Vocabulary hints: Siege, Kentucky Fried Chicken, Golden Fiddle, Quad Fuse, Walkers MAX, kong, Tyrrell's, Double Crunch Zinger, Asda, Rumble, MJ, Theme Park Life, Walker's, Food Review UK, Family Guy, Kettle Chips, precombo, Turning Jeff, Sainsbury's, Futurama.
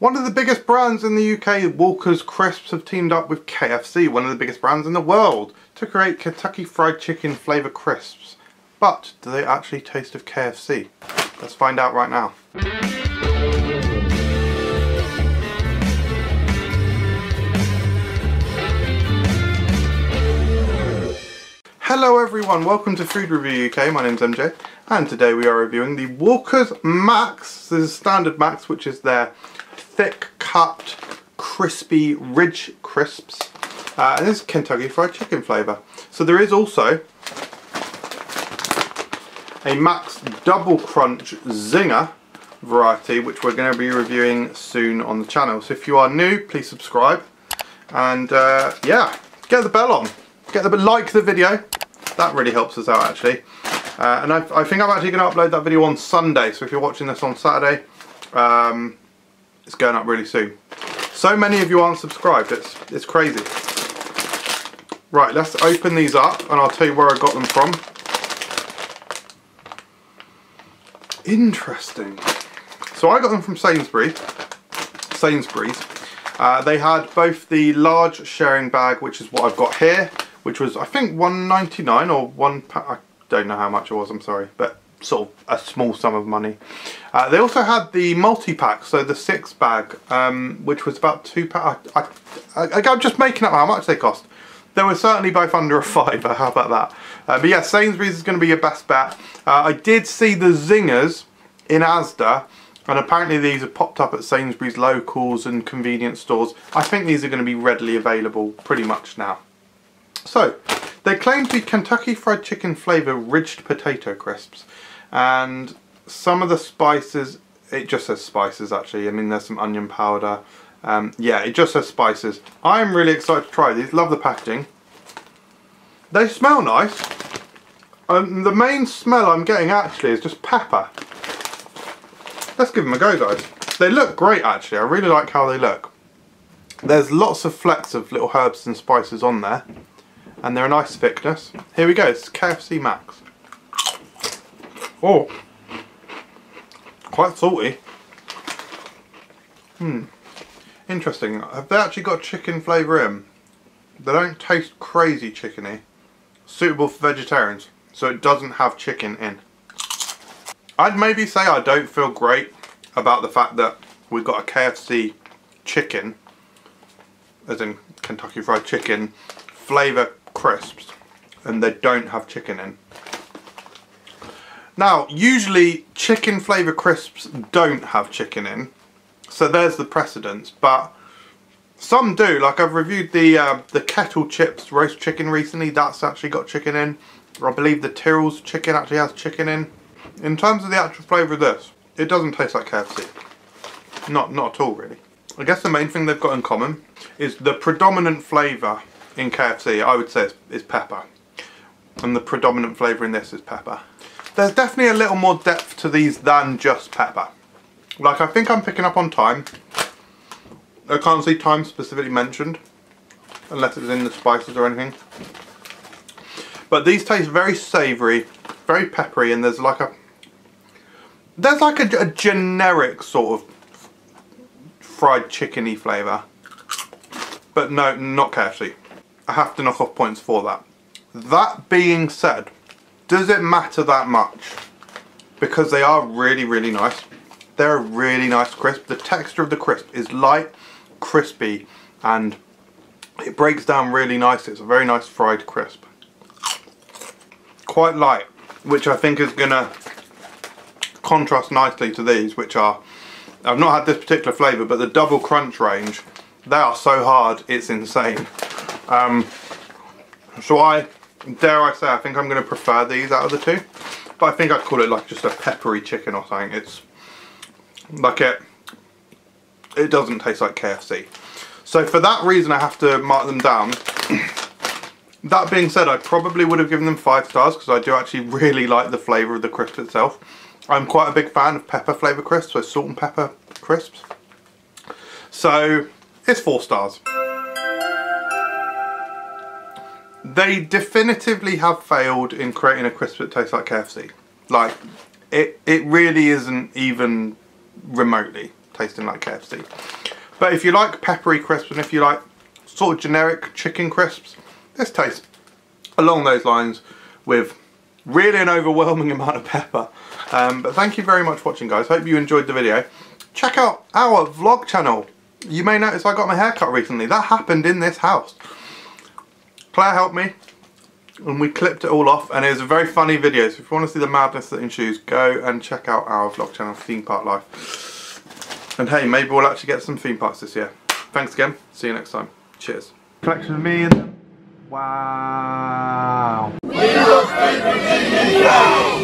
One of the biggest brands in the UK, Walker's crisps have teamed up with KFC, one of the biggest brands in the world, to create Kentucky Fried Chicken flavour crisps. But do they actually taste of KFC? Let's find out right now. Hello everyone, welcome to Food Review UK, my name's MJ, and today we are reviewing the Walker's MAX. This is standard MAX, which is their thick cut, crispy ridge crisps, and this is Kentucky Fried Chicken flavour. So there is also a MAX Double Crunch Zinger variety, which we're going to be reviewing soon on the channel. So if you are new, please subscribe, and yeah, get the bell on, like the video. That really helps us out actually. And I think I'm actually going to upload that video on Sunday, so if you're watching this on Saturday, it's going up really soon. So many of you aren't subscribed, it's crazy. Right, let's open these up and I'll tell you where I got them from. Interesting. So I got them from Sainsbury's. They had both the large sharing bag, which is what I've got here, which was I think £1.99 or £1. Don't know how much it was, I'm sorry, but sort of a small sum of money. They also had the multi-pack, so the 6 bag, which was about £2. I'm just making up how much they cost. They were certainly both under a £5, how about that? But yeah, Sainsbury's is going to be your best bet. I did see the Zingers in Asda, and apparently these have popped up at Sainsbury's locals and convenience stores. I think these are going to be readily available pretty much now. So, they claim to be Kentucky Fried Chicken flavour ridged potato crisps, and some of the spices, it just says spices actually, I mean there's some onion powder, yeah, it just says spices. I'm really excited to try these, love the packaging. They smell nice. The main smell I'm getting actually is just pepper. Let's give them a go guys. They look great actually, I really like how they look. There's lots of flecks of little herbs and spices on there. And they're a nice thickness. Here we go, it's KFC Max. Oh, quite salty. Interesting. Have they actually got chicken flavour in? They don't taste crazy chickeny. Suitable for vegetarians, so it doesn't have chicken in. I'd maybe say I don't feel great about the fact that we've got a KFC chicken, as in Kentucky Fried Chicken, flavour crisps, and they don't have chicken in. Now usually chicken flavour crisps don't have chicken in, so there's the precedence, but some do. Like I've reviewed the Kettle Chips roast chicken recently, that's actually got chicken in. I believe the Tyrrell's chicken actually has chicken in. In terms of the actual flavour of this, it doesn't taste like KFC. Not at all really. I guess the main thing they've got in common is the predominant flavour in KFC, I would say, is pepper, and the predominant flavour in this is pepper. There's definitely a little more depth to these than just pepper. Like I think I'm picking up on thyme. I can't see thyme specifically mentioned unless it's in the spices or anything, but these taste very savoury, very peppery, and there's like a generic sort of fried chickeny flavour, but no, not KFC. I have to knock off points for that. That being said, does it matter that much? Because they are really, really nice. They're a really nice crisp. The texture of the crisp is light, crispy, and it breaks down really nice. It's a very nice fried crisp. Quite light, which I think is gonna contrast nicely to these, which are, I've not had this particular flavour, but the Double Crunch range, they are so hard, it's insane. So dare I say, I think I'm going to prefer these out of the two, but I think I'd call it like just a peppery chicken or something. It's like it doesn't taste like KFC. So for that reason, I have to mark them down. That being said, I probably would have given them 5 stars because I do actually really like the flavour of the crisp itself. I'm quite a big fan of pepper flavour crisps, so salt and pepper crisps. So it's 4 stars. They definitively have failed in creating a crisp that tastes like KFC. Like, it really isn't even remotely. tasting like KFC. But if you like peppery crisps and if you like sort of generic chicken crisps, this tastes along those lines with really an overwhelming amount of pepper. But thank you very much for watching, guys. Hope you enjoyed the video. Check out our vlog channel. You may notice I got my hair cut recently. That happened in this house. Claire helped me and we clipped it all off, and it was a very funny video. So if you want to see the madness that ensues, go and check out our vlog channel, Theme Park Life. And hey, maybe we'll actually get some theme parks this year. Thanks again. See you next time. Cheers. Collection of me and... Wow. We love Food Review UK.